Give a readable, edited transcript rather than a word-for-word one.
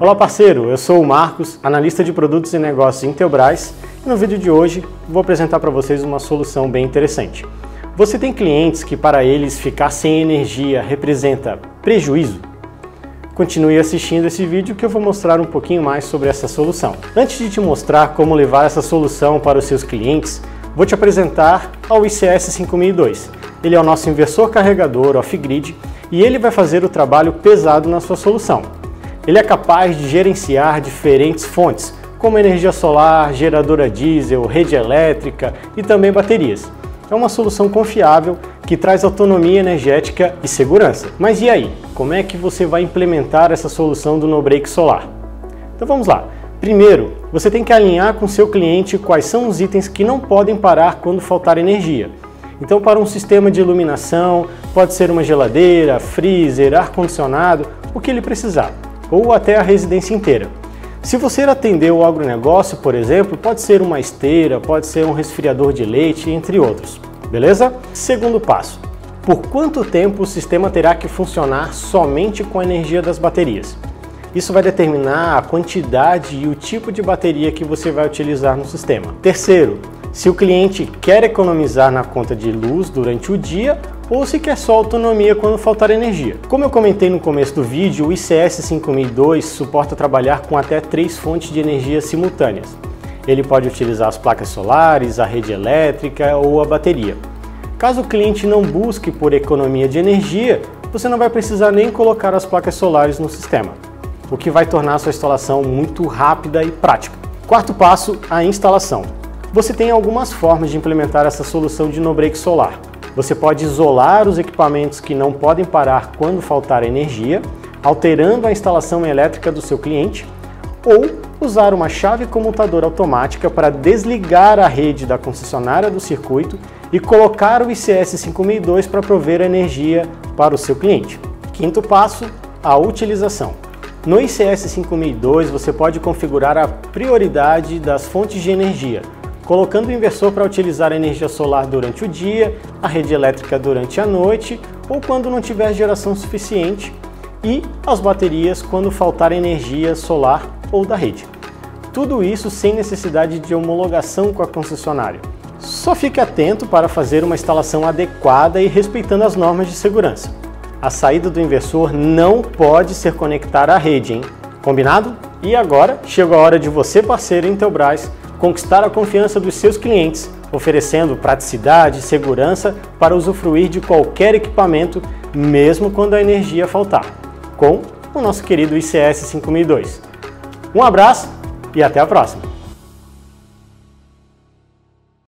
Olá parceiro, eu sou o Marcos, analista de produtos e negócios Intelbras, e no vídeo de hoje vou apresentar para vocês uma solução bem interessante. Você tem clientes que para eles ficar sem energia representa prejuízo? Continue assistindo esse vídeo que eu vou mostrar um pouquinho mais sobre essa solução. Antes de te mostrar como levar essa solução para os seus clientes, vou te apresentar ao ICS 5002. Ele é o nosso inversor carregador off grid e ele vai fazer o trabalho pesado na sua solução. Ele é capaz de gerenciar diferentes fontes, como energia solar, geradora diesel, rede elétrica e também baterias. É uma solução confiável que traz autonomia energética e segurança. Mas e aí? Como é que você vai implementar essa solução do Nobreak Solar? Então vamos lá. Primeiro, você tem que alinhar com seu cliente quais são os itens que não podem parar quando faltar energia. Então para um sistema de iluminação, pode ser uma geladeira, freezer, ar-condicionado, o que ele precisar, ou até a residência inteira. Se você atender o agronegócio, por exemplo, pode ser uma esteira, pode ser um resfriador de leite, entre outros. Beleza? Segundo passo. Por quanto tempo o sistema terá que funcionar somente com a energia das baterias? Isso vai determinar a quantidade e o tipo de bateria que você vai utilizar no sistema. Terceiro, se o cliente quer economizar na conta de luz durante o dia ou se quer só autonomia quando faltar energia. Como eu comentei no começo do vídeo, o ICS 5002 suporta trabalhar com até 3 fontes de energia simultâneas. Ele pode utilizar as placas solares, a rede elétrica ou a bateria. Caso o cliente não busque por economia de energia, você não vai precisar nem colocar as placas solares no sistema, o que vai tornar a sua instalação muito rápida e prática. Quarto passo, a instalação. Você tem algumas formas de implementar essa solução de Nobreak Solar. Você pode isolar os equipamentos que não podem parar quando faltar energia, alterando a instalação elétrica do seu cliente, ou usar uma chave comutadora automática para desligar a rede da concessionária do circuito e colocar o ICS 5002 para prover energia para o seu cliente. Quinto passo, a utilização. No ICS 5002 você pode configurar a prioridade das fontes de energia, colocando o inversor para utilizar a energia solar durante o dia, a rede elétrica durante a noite ou quando não tiver geração suficiente e as baterias quando faltar energia solar ou da rede. Tudo isso sem necessidade de homologação com a concessionária. Só fique atento para fazer uma instalação adequada e respeitando as normas de segurança. A saída do inversor não pode ser conectada à rede, hein? Combinado? E agora chegou a hora de você, parceiro Intelbras, conquistar a confiança dos seus clientes, oferecendo praticidade e segurança para usufruir de qualquer equipamento, mesmo quando a energia faltar, com o nosso querido ICS 5002. Um abraço e até a próxima!